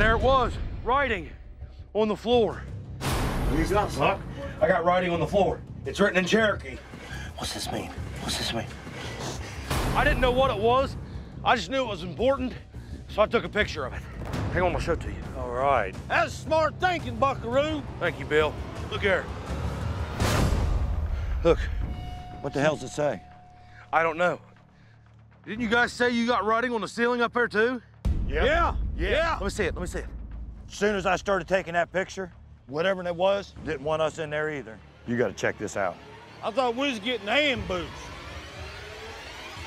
And there it was, writing on the floor. He's not, Huck. I got writing on the floor. It's written in Cherokee. What's this mean? What's this mean? I didn't know what it was. I just knew it was important, so I took a picture of it. Hang on, I'll show it to you. All right. That's smart thinking, Buckaroo. Thank you, Bill. Look here. Look. What the hell's it say? I don't know. Didn't you guys say you got writing on the ceiling up there, too? Yep. Yeah. Let me see it. As soon as I started taking that picture, whatever it was, didn't want us in there either. You got to check this out. I thought we was getting ambushed.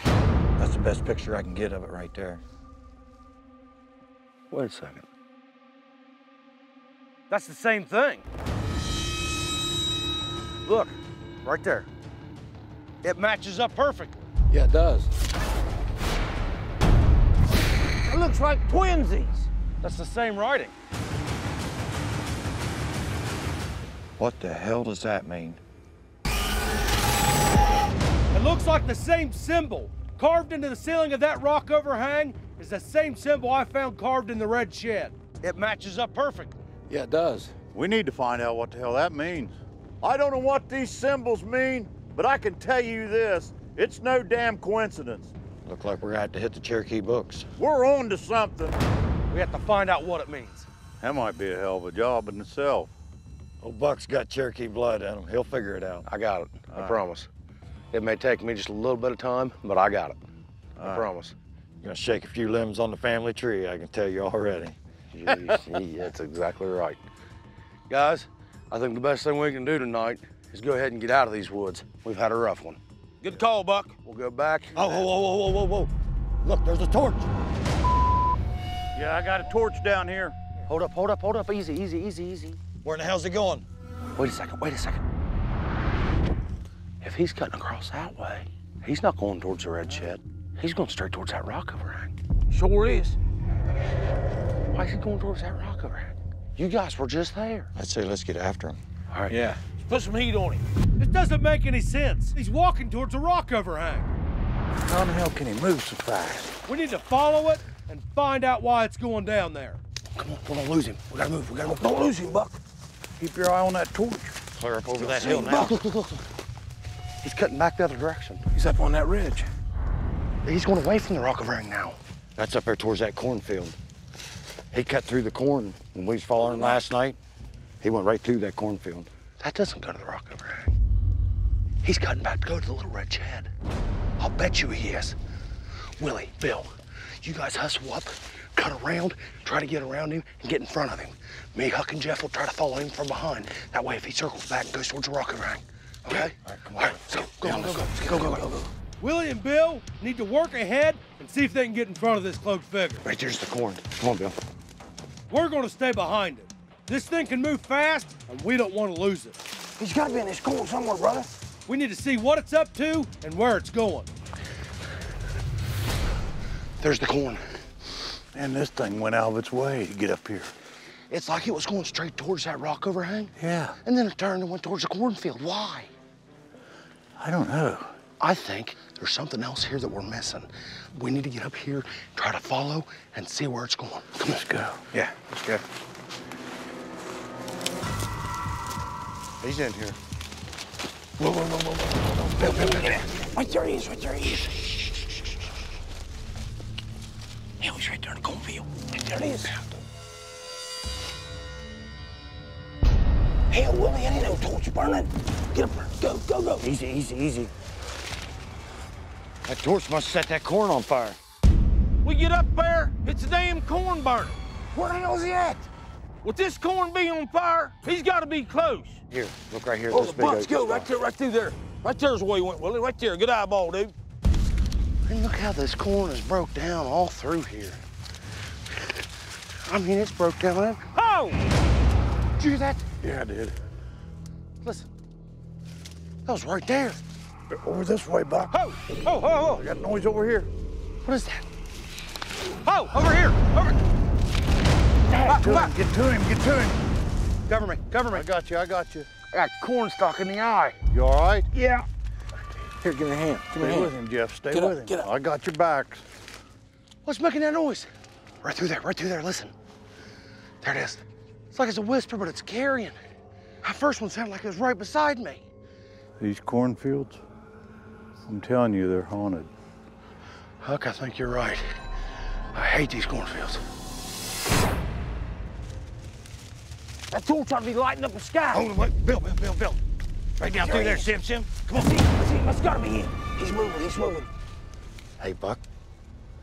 That's the best picture I can get of it right there. Wait a second. That's the same thing. Look, right there. It matches up perfectly. Yeah, it does. It looks like twinsies. That's the same writing. What the hell does that mean? It looks like the same symbol carved into the ceiling of that rock overhang is the same symbol I found carved in the red shed. It matches up perfectly. Yeah, it does. We need to find out what the hell that means. I don't know what these symbols mean, but I can tell you this, it's no damn coincidence. Look like we're gonna have to hit the Cherokee books. We're on to something. We have to find out what it means. That might be a hell of a job in itself. Old Buck's got Cherokee blood in him. He'll figure it out. I got it. I promise. It may take me just a little bit of time, but I got it. I promise. You're gonna shake a few limbs on the family tree, I can tell you already. Jeez, that's exactly right. Guys, I think the best thing we can do tonight is go ahead and get out of these woods. We've had a rough one. Good call, Buck. We'll go back. Oh, whoa. Look, there's a torch. Yeah, I got a torch down here. Hold up. Easy. Where in the hell's he going? Wait a second. If he's cutting across that way, he's not going towards the red shed. He's going straight towards that rock overhang. Sure is. Why is he going towards that rock overhang? You guys were just there. I'd say let's get after him. All right. Yeah. Let's put some heat on him. This doesn't make any sense. He's walking towards a rock overhang. How the hell can he move so fast? We need to follow it and find out why it's going down there. Come on, we don't lose him. We gotta move. Don't lose him, Buck. Keep your eye on that torch. Clear up over that hill now. Buck, look. He's cutting back the other direction. He's up on that ridge. He's going away from the rock overhang now. That's up there towards that cornfield. He cut through the corn when we was following him last night. He went right through that cornfield. That doesn't go to the rock overhang. He's cutting back to go to the little red shed. I'll bet you he is. Willie, Bill, you guys hustle up, cut around, try to get around him and get in front of him. Me, Huck, and Jeff will try to follow him from behind. That way, if he circles back and goes towards the rock overhang. Okay? All right, so go. Willie and Bill need to work ahead and see if they can get in front of this cloaked figure. Right there's the corn. Come on, Bill. We're going to stay behind him. This thing can move fast, and we don't want to lose it. He's got to be in this corn somewhere, brother. We need to see what it's up to and where it's going. There's the corn. Man, this thing went out of its way to get up here. It's like it was going straight towards that rock overhang. Yeah. And then it turned and went towards the cornfield. Why? I don't know. I think there's something else here that we're missing. We need to get up here, try to follow, and see where it's going. Come on. Let's go. Yeah, let's go. He's in here. Whoa. Right there he is. Shh. Hell, he's right there in the cornfield. There he is. Hell, Willie, I ain't no torch burning. Get up there. Go. Easy. That torch must set that corn on fire. We get up there, it's a damn corn burning. Where the hell is he at? With this corn being on fire, he's got to be close. Here, look right here. Oh, the bucks go right there. Right there's where he went, Willie. Right there. Good eyeball, dude. And look how this corn is broke down all through here. I mean, it's broke down. Oh! Did you hear that? Yeah, I did. Listen, that was right there. Over this way, Buck. Oh! I got a noise over here. What is that? Oh, over here! Buck. Get to him! Cover me. I got you. I got corn stalk in the eye. You all right? Yeah. Here, give me a hand. Stay with him, Jeff. Stay with him. Get up. I got your back. What's making that noise? Right through there. Listen. There it is. It's like it's a whisper, but it's carrying. That first one sounded like it was right beside me. These cornfields, I'm telling you, they're haunted. Huck, I think you're right. I hate these cornfields. That torch ought to be lighting up the sky. Hold on, wait, Bill. Right down through there, Sim. Come on. That's gotta be him. He's moving. Hey, Buck,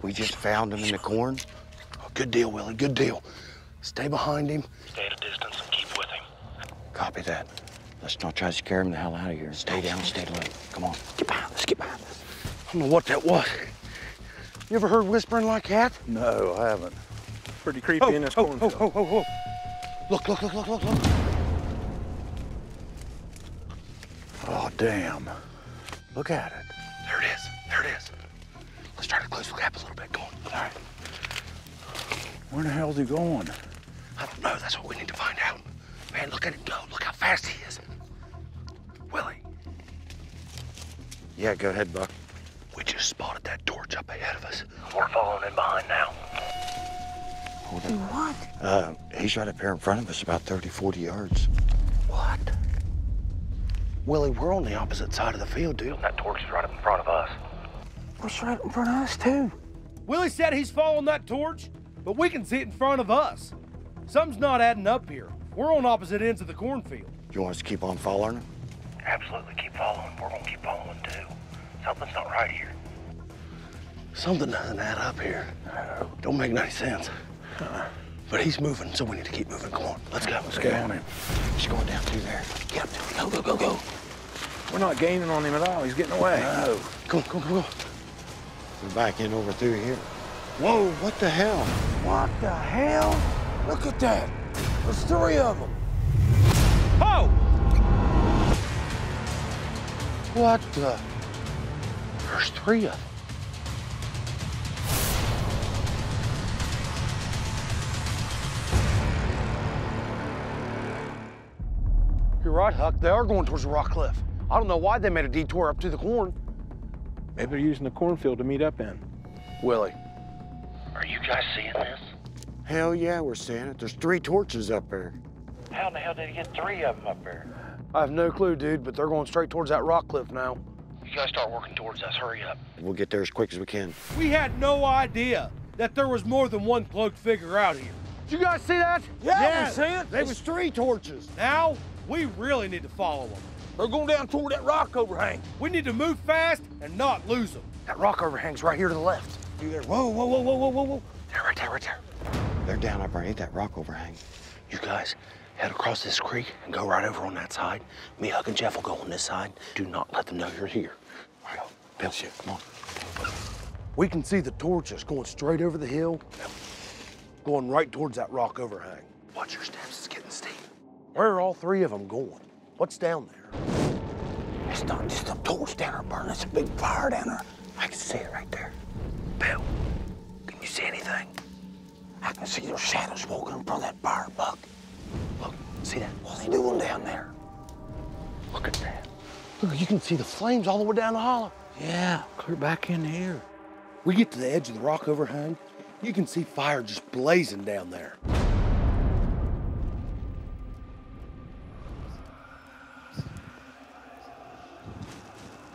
we just found him in the corn. Oh, good deal, Willie, good deal. Stay behind him. Stay at a distance and keep with him. Copy that. Let's not try to scare him the hell out of here. Stay down, stay low. Come on, get behind us. I don't know what that was. You ever heard whispering like that? No, I haven't. Pretty creepy in this cornfield. Oh. Look. Oh, damn. Look at it. There it is. Let's try to close the gap a little bit. Come on. All right. Where the hell's he going? I don't know. That's what we need to find out. Man, look at it go. Look how fast he is. Willie. Yeah, go ahead, Buck. We just spotted that torch up ahead of us. We're following in behind now. Hold on. What? He's right up here in front of us, about 30, 40 yards. What? Willie, we're on the opposite side of the field, dude. That torch is right up in front of us. It's right in front of us, too. Willie said he's following that torch, but we can see it in front of us. Something's not adding up here. We're on opposite ends of the cornfield. You want us to keep on following him? Absolutely, keep following. We're gonna keep following, too. Something's not right here. Something doesn't add up here. No. Don't make any sense. But he's moving, so we need to keep moving. Come on, let's go. He's going down through there. Get up there. Go. We're not gaining on him at all. He's getting away. No. Come on. We're back in over through here. Whoa, what the hell? What the hell? Look at that. There's three of them. Oh! What the? There's three of them. You're right, Huck. They are going towards the rock cliff. I don't know why they made a detour up to the corn. Maybe they're using the cornfield to meet up in. Willie. Are you guys seeing this? Hell yeah, we're seeing it. There's three torches up there. How in the hell did he get three of them up there? I have no clue, dude, but they're going straight towards that rock cliff now. You guys start working towards us. Hurry up. We'll get there as quick as we can. We had no idea that there was more than one cloaked figure out here. Did you guys see that? Yeah, we see it. There was three torches. Now? We really need to follow them. They're going down toward that rock overhang. We need to move fast and not lose them. That rock overhang's right here to the left. You there? Whoa. They're right there. They're down up right at that rock overhang. You guys head across this creek and go right over on that side. Me, Huck, and Jeff will go on this side. Do not let them know you're here. All right, Bill, come on. We can see the torches going straight over the hill, going right towards that rock overhang. Watch your steps, it's getting steep. Where are all three of them going? What's down there? It's not just a torch down there burning, it's a big fire down there. I can see it right there. Bill, can you see anything? I can see their shadows walking in front of that fire, Buck. Look, see that? What are they doing down there? Look at that. Look, you can see the flames all the way down the hollow. Yeah, clear back in here. We get to the edge of the rock overhang, you can see fire just blazing down there.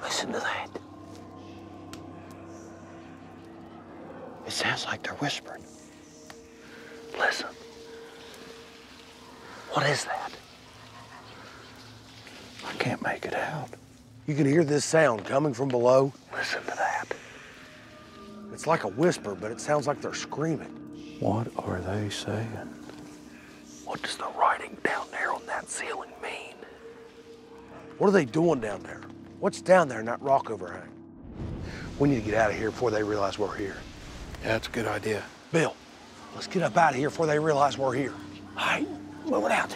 Listen to that. It sounds like they're whispering. Listen. What is that? I can't make it out. You can hear this sound coming from below. Listen to that. It's like a whisper, but it sounds like they're screaming. What are they saying? What does the writing down there on that ceiling mean? What are they doing down there? What's down there in that rock overhang? We need to get out of here before they realize we're here. Yeah, that's a good idea. Bill, let's get up out of here before they realize we're here. All right, moving out.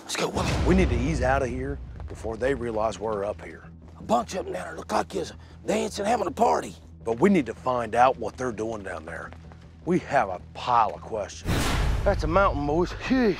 Let's go. We need to ease out of here before they realize we're up here. A bunch of them down there look like they're dancing, having a party. But we need to find out what they're doing down there. We have a pile of questions. That's a mountain, boys. Jeez.